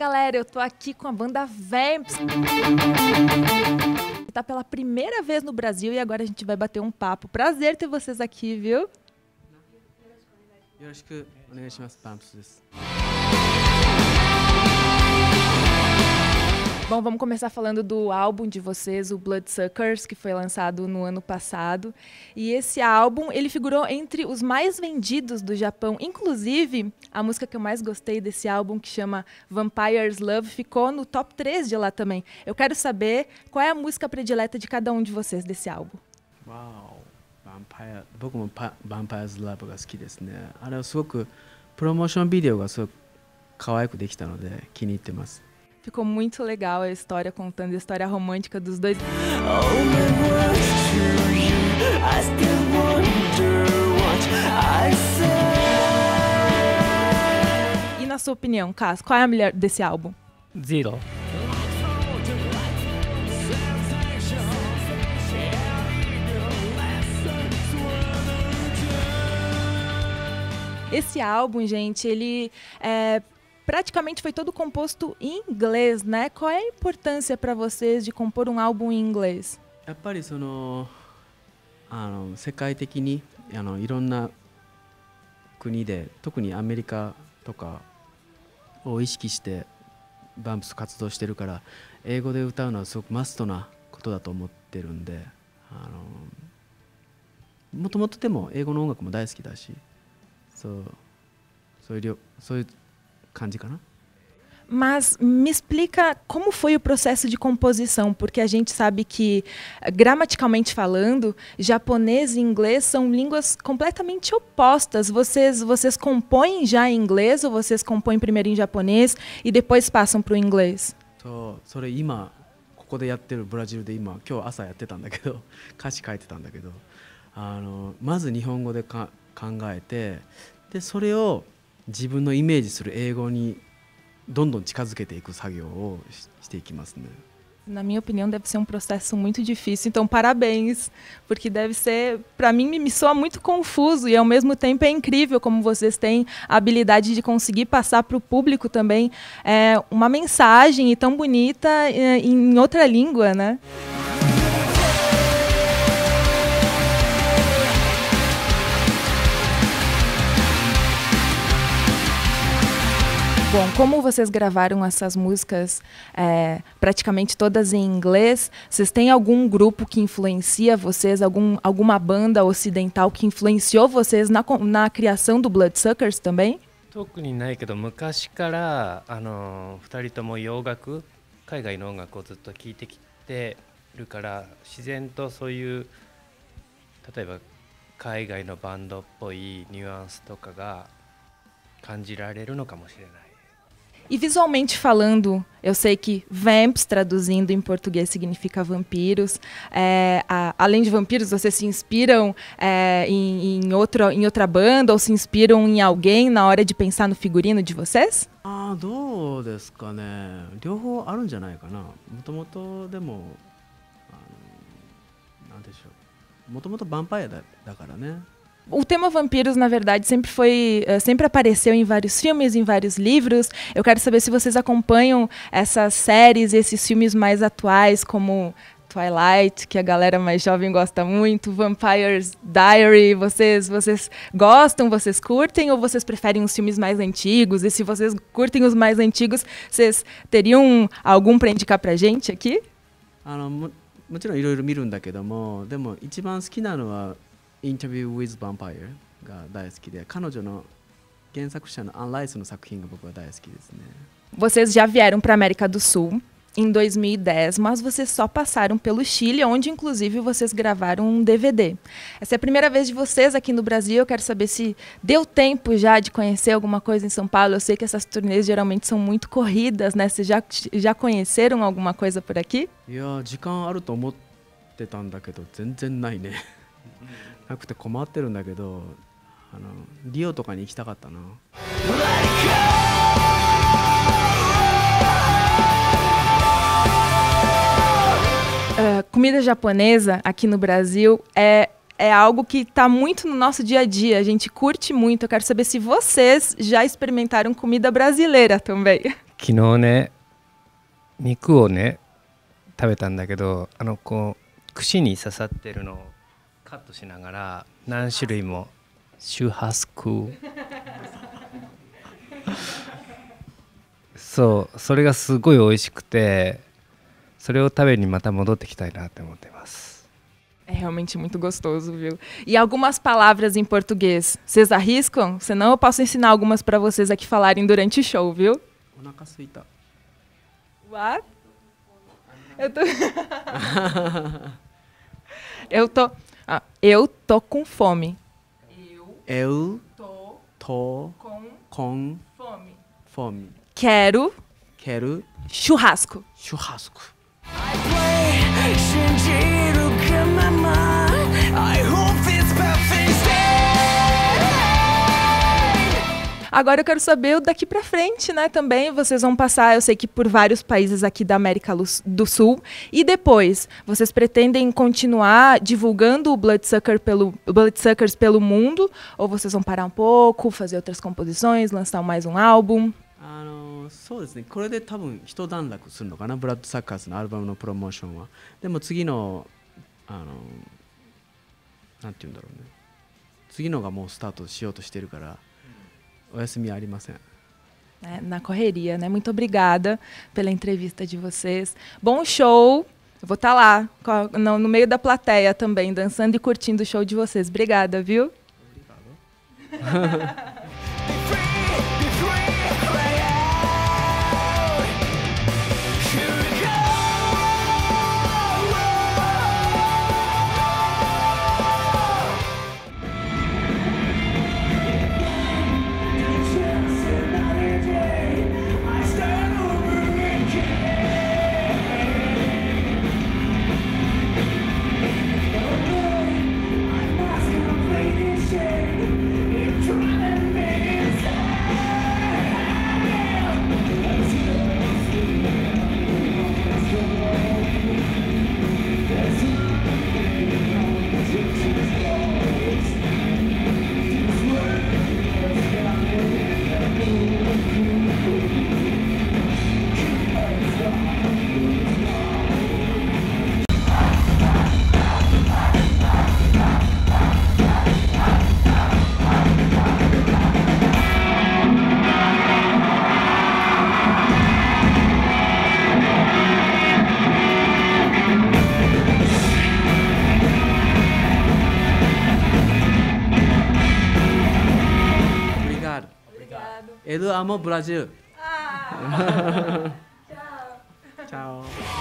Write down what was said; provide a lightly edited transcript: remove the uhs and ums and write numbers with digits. galera, eu tô aqui com a banda Vamps, que tá pela primeira vez no Brasil e agora a gente vai bater um papo. Prazer ter vocês aqui, viu? Eu acho que o negócio mais Vamps disso. Bom, vamos começar falando do álbum de vocês, o Bloodsuckers, que foi lançado no ano passado. E esse álbum, ele figurou entre os mais vendidos do Japão. Inclusive, a música que eu mais gostei desse álbum, que chama Vampire's Love, ficou no top 3 de lá também. Eu quero saber qual é a música predileta de cada um de vocês desse álbum. Uau! Vampire's Love é muito. Ficou muito legal a história, contando a história romântica dos dois. E na sua opinião, Cass, qual é a melhor desse álbum? Zero. Esse álbum, gente, ele praticamente foi todo composto em inglês, né? Qual é a importância para vocês de compor um álbum em inglês? É porque, mundialmente, diversos países, principalmente América, o foco Vamps trabalhando, então, em inglês cantar é muito must na coisa, eu acho. Antes de tudo, eu gosto muito de inglês, então mas me explica como foi o processo de composição, porque a gente sabe que, gramaticalmente falando, japonês e inglês são línguas completamente opostas. Vocês compõem já em inglês ou vocês compõem primeiro em japonês e depois passam para o inglês? Então, isso é agora, aqui no Brasil, hoje à tarde eu fazia, eu escrevia, 自分のイメージする英語にどんどん近づけていく作業をしていきますね。Na minha opinião, deve ser um processo muito difícil, então parabéns, porque deve ser, para mim, me soa muito confuso e ao mesmo tempo é incrível como vocês têm a habilidade de conseguir passar para o público também uma mensagem tão bonita em outra língua, né? Bom, como vocês gravaram essas músicas praticamente todas em inglês, vocês têm algum grupo que influencia vocês, alguma banda ocidental que influenciou vocês na criação do Bloodsuckers também? Não tem nada, mas desde E visualmente falando, eu sei que Vamps, traduzindo em português, significa vampiros. Além de vampiros, vocês se inspiram em outra banda ou se inspiram em alguém na hora de pensar no figurino de vocês? Ah, do desu ka né? Ryōhō arun janai kana. Motomoto demo, nan deshou. Motomoto vampire da kara né? O tema vampiros, na verdade, sempre apareceu em vários filmes, em vários livros. Eu quero saber se vocês acompanham essas séries, esses filmes mais atuais, como Twilight, que a galera mais jovem gosta muito, Vampire's Diary. Vocês gostam, vocês curtem ou vocês preferem os filmes mais antigos? E se vocês curtem os mais antigos, vocês teriam algum para indicar pra gente aqui? Interview with Vampire が大好きで、彼女の原作者のアンライスの作品が僕は大好きですね。 Vocês já vieram para a América do Sul em 2010, mas vocês só passaram pelo Chile, onde inclusive vocês gravaram um DVD. Essa é a primeira vez de vocês aqui no Brasil. Eu quero saber se deu tempo já de conhecer alguma coisa em São Paulo. Eu sei que essas turnês geralmente são muito corridas, né? Vocês já conheceram alguma coisa por aqui? いや、時間あると思ってたんだけど、全然ないね。なくて困ってるんだけど、リオとかに行きたかったな。Comida japonesa aqui no Brasil é algo que está muito no nosso dia a dia, a gente curte muito. Eu quero saber se vocês já experimentaram comida brasileira também. 昨日ね、肉をね食べたんだけど、こう串に刺さってるのをカットしながら何種類もシュハスクそう、それがすごい美味しくて、それを食べにまた戻ってきたいなって思ってます。É realmente muito gostoso, viu? E algumas palavras em português. Vocês arriscam? Senão eu posso ensinar algumas para vocês aqui falarem durante o show, viu? What? Eu tô com fome. Eu tô com fome. Quero churrasco. Agora eu quero saber daqui pra frente, né, também. Vocês vão passar, eu sei que por vários países aqui da América do Sul. E depois, vocês pretendem continuar divulgando o Bloodsuckers pelo mundo? Ou vocês vão parar um pouco, fazer outras composições, lançar mais um álbum? そうですね。これで多分一段落するのかな、ブラッドサッカーズのアルバムのプロモーションは。でも次のなんて言うんだろうね。次のがもうスタートしようとしてるから、お休みはありません。Na correria, né? Muito obrigada pela entrevista de vocês. Bom show. Eu vou estar lá no meio da plateia também dançando e curtindo o show de vocês. Obrigada, viu? Obrigado. Eu amo o Brasil. Ah. Tchau. Tchau.